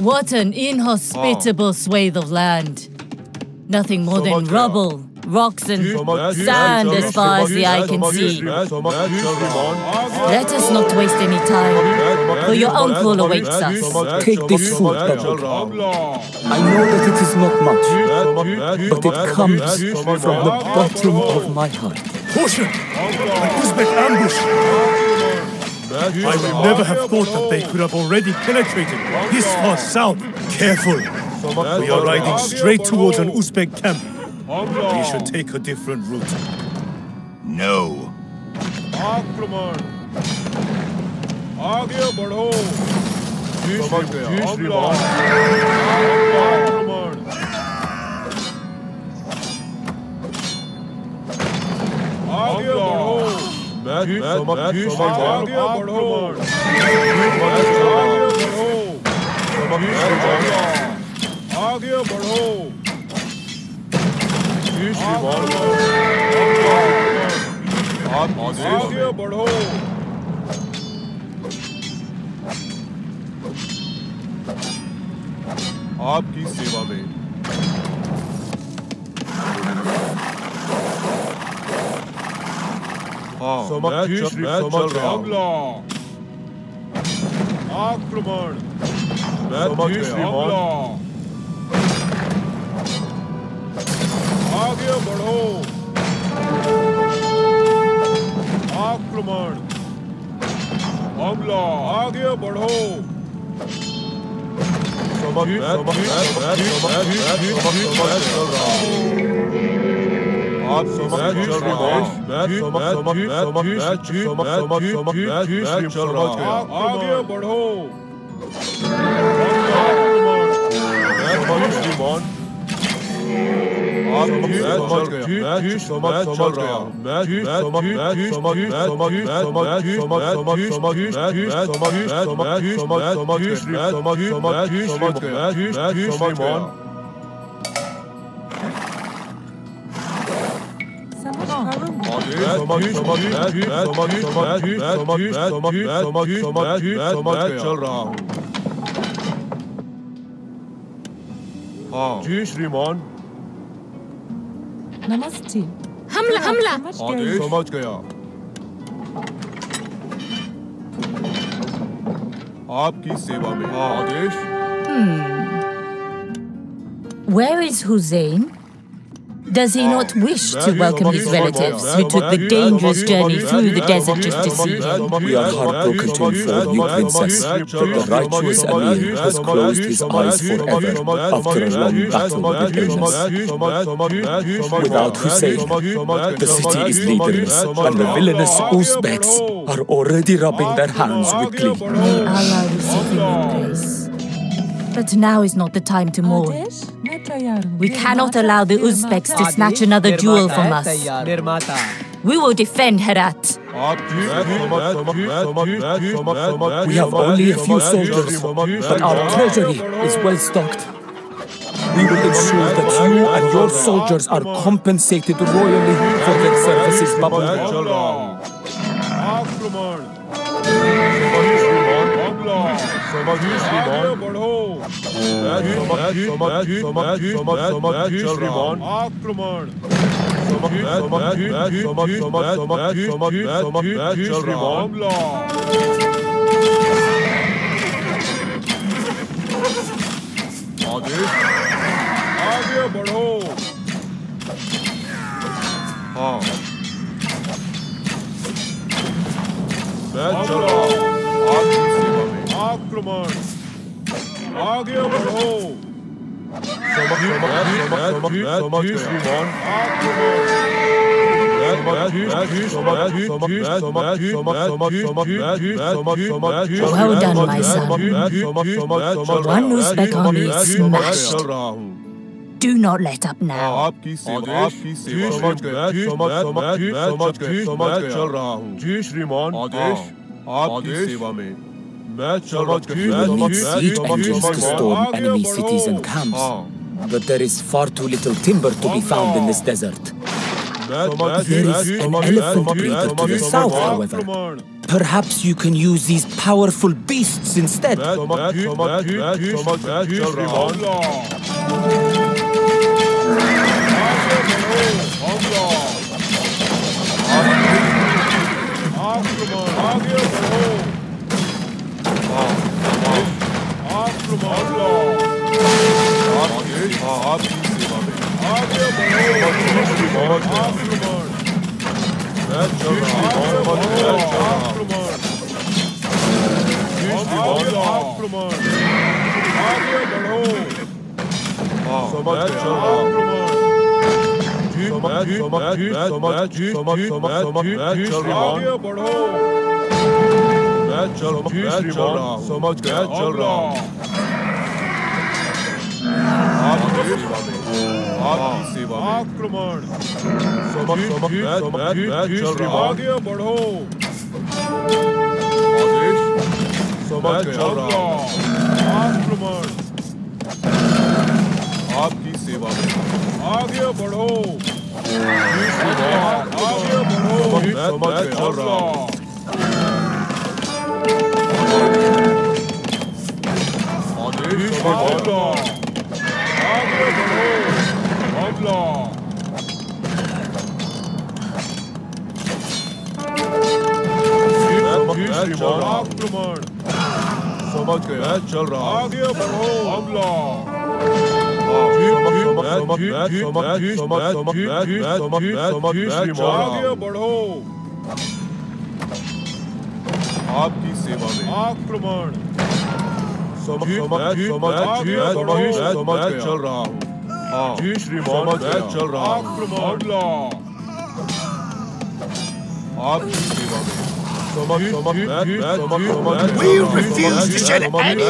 What an inhospitable swathe of land. Nothing more than rubble, rocks and sand as far as the eye can see. Let us not waste any time, for your own call awaits us. Take this food, Babur. I know that it is not much, but it comes from the bottom of my heart. Hussein! An Uzbek ambush! I would never have thought that they could have already penetrated this far south. Careful! We are riding straight towards an Uzbek camp. We should take a different route. No. Akruman! Aage badho! Aage badho! आपकी सेवा में Namaste. Hamla, hamla. समझ गया. आपकी सेवा में आदेश. Where is Hussein? Does he not wish to welcome his relatives who took the dangerous journey through the desert just to see him? We are heartbroken to inform you, Princess, that the righteous Amir has closed his eyes forever after a long battle with illness. Without Hussein, the city is leaderless, and the villainous Uzbeks are already rubbing their hands with glee. May Allah receive him in grace. But now is not the time to mourn. We cannot allow the Uzbeks to snatch another jewel from us. We will defend Herat. We have only a few soldiers, but our treasury is well stocked. We will ensure that you and your soldiers are compensated royally for their services, Babur. Well done, my son. One Uzbek army smashed. Do not let up now. We siege engines to storm enemy cities and camps, but there is far too little timber to be found in this desert. There is an elephant breeder to the south, however. Perhaps you can use these powerful beasts instead. We refuse to shed any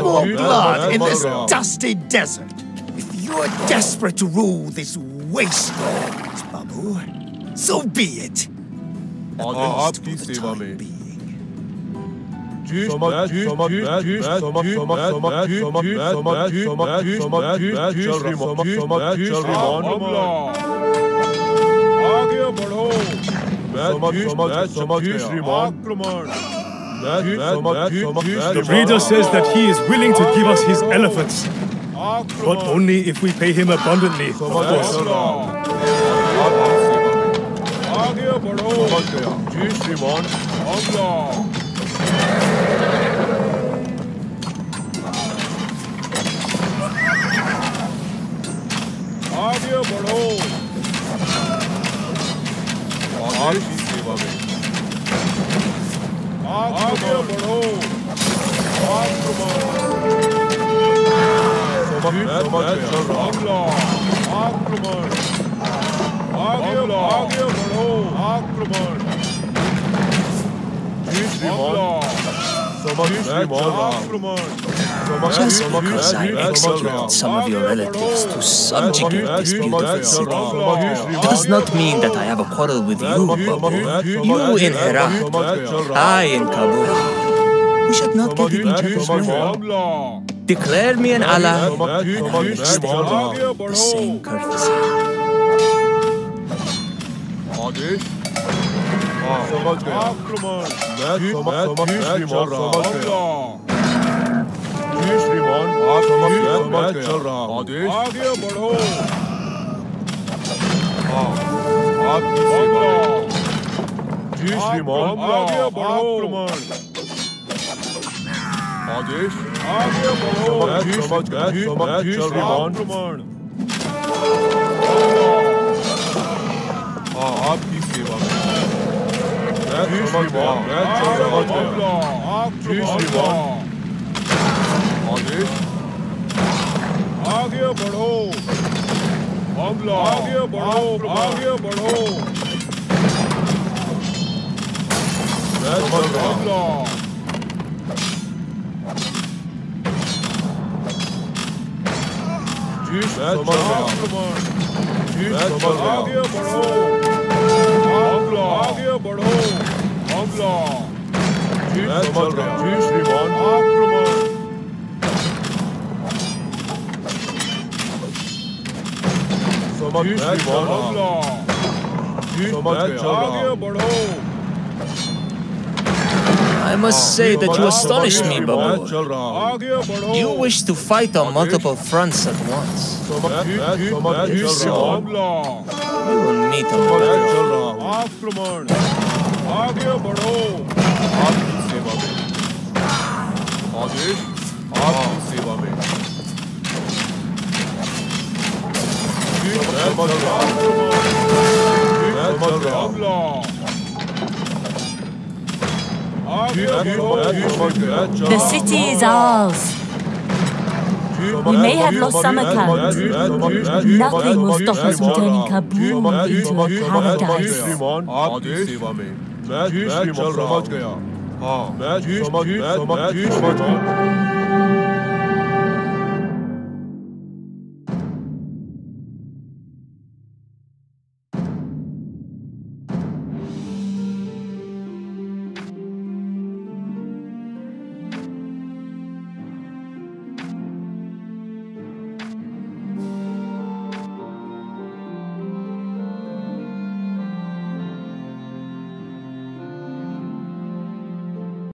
more blood in this dusty desert. If you are desperate to rule this wasteland, Babur, so be it. At least for the time being. The reader says that he is willing to give us his elephants, but only if we pay him abundantly, of course. Just because I exiled some of your relatives to subjugate this beautiful city does not mean that I have a quarrel with you, Babur. You in Herat, I in Kabul. We should not get in each other's way. Declare me an ally, and I will still do the same courtesy. I must say that you astonished me, Babur. You wish to fight on multiple fronts at once. If so, we will meet on the The city is ours. We may have lost some accounts. Nothing will stop us returning Kabul into a paradise.